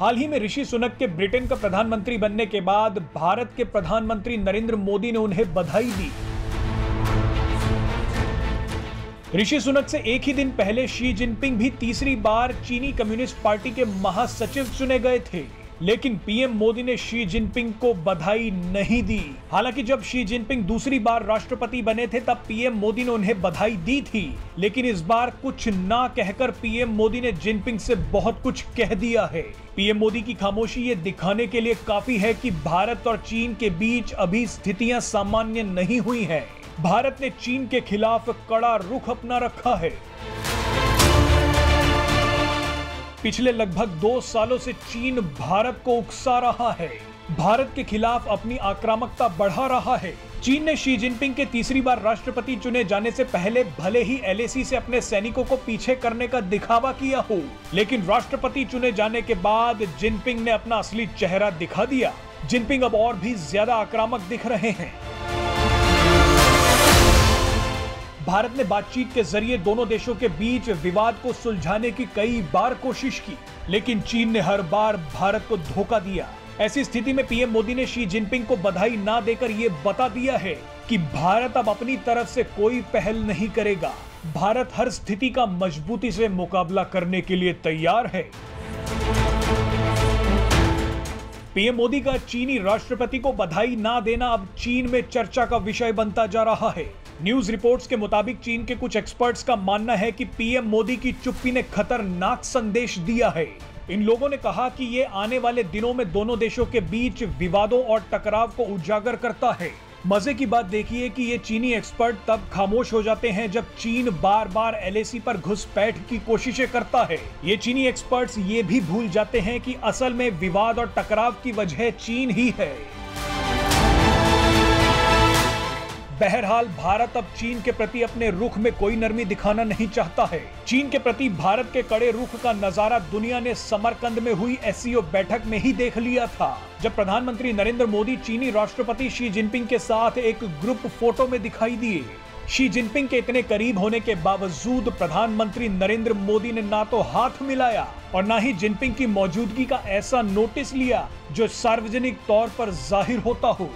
हाल ही में ऋषि सुनक के ब्रिटेन का प्रधानमंत्री बनने के बाद भारत के प्रधानमंत्री नरेंद्र मोदी ने उन्हें बधाई दी। ऋषि सुनक से एक ही दिन पहले शी जिनपिंग भी तीसरी बार चीनी कम्युनिस्ट पार्टी के महासचिव चुने गए थे, लेकिन पीएम मोदी ने शी जिनपिंग को बधाई नहीं दी। हालांकि जब शी जिनपिंग दूसरी बार राष्ट्रपति बने थे तब पीएम मोदी ने उन्हें बधाई दी थी, लेकिन इस बार कुछ ना कहकर पीएम मोदी ने जिनपिंग से बहुत कुछ कह दिया है। पीएम मोदी की खामोशी ये दिखाने के लिए काफी है कि भारत और चीन के बीच अभी स्थितियां सामान्य नहीं हुई हैं। भारत ने चीन के खिलाफ कड़ा रुख अपना रखा है। पिछले लगभग 2 सालों से चीन भारत को उकसा रहा है, भारत के खिलाफ अपनी आक्रामकता बढ़ा रहा है। चीन ने शी जिनपिंग के तीसरी बार राष्ट्रपति चुने जाने से पहले भले ही एलएसी से अपने सैनिकों को पीछे करने का दिखावा किया हो, लेकिन राष्ट्रपति चुने जाने के बाद जिनपिंग ने अपना असली चेहरा दिखा दिया। जिनपिंग अब और भी ज्यादा आक्रामक दिख रहे हैं। भारत ने बातचीत के जरिए दोनों देशों के बीच विवाद को सुलझाने की कई बार कोशिश की, लेकिन चीन ने हर बार भारत को धोखा दिया। ऐसी स्थिति में पीएम मोदी ने शी जिनपिंग को बधाई ना देकर ये बता दिया है कि भारत अब अपनी तरफ से कोई पहल नहीं करेगा। भारत हर स्थिति का मजबूती से मुकाबला करने के लिए तैयार है। पीएम मोदी का चीनी राष्ट्रपति को बधाई ना देना अब चीन में चर्चा का विषय बनता जा रहा है। न्यूज रिपोर्ट्स के मुताबिक चीन के कुछ एक्सपर्ट्स का मानना है कि पीएम मोदी की चुप्पी ने खतरनाक संदेश दिया है। इन लोगों ने कहा कि ये आने वाले दिनों में दोनों देशों के बीच विवादों और टकराव को उजागर करता है। मजे की बात देखिए कि ये चीनी एक्सपर्ट तब खामोश हो जाते हैं जब चीन बार बार एलएसी पर घुसपैठ की कोशिशें करता है। ये चीनी एक्सपर्ट्स ये भी भूल जाते हैं कि असल में विवाद और टकराव की वजह चीन ही है। बहरहाल भारत अब चीन के प्रति अपने रुख में कोई नरमी दिखाना नहीं चाहता है। चीन के प्रति भारत के कड़े रुख का नजारा दुनिया ने समरकंद में हुई एससीओ बैठक में ही देख लिया था, जब प्रधानमंत्री नरेंद्र मोदी चीनी राष्ट्रपति शी जिनपिंग के साथ एक ग्रुप फोटो में दिखाई दिए। शी जिनपिंग के इतने करीब होने के बावजूद प्रधानमंत्री नरेंद्र मोदी ने ना तो हाथ मिलाया और ना ही जिनपिंग की मौजूदगी का ऐसा नोटिस लिया जो सार्वजनिक तौर पर जाहिर होता हो।